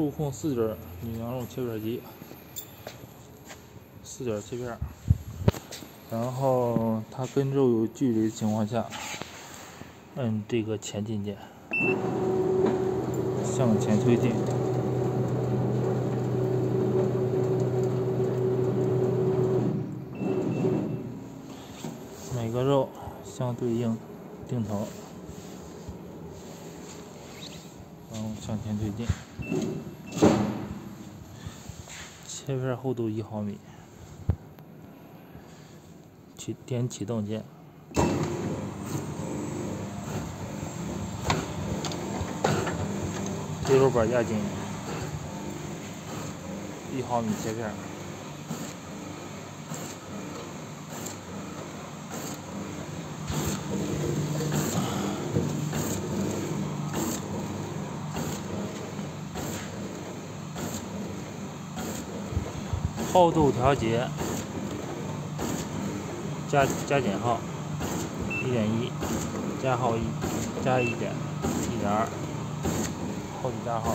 数控4节米羊肉切片机，4节切片，然后它跟肉有距离的情况下，按这个前进键，向前推进。 每个肉相对应定头，然后向前推进，切片厚度1毫米，点启动键，最后把压紧，1毫米切片。 厚度调节，加减号，1.1，加号1，加1.2，厚度加号。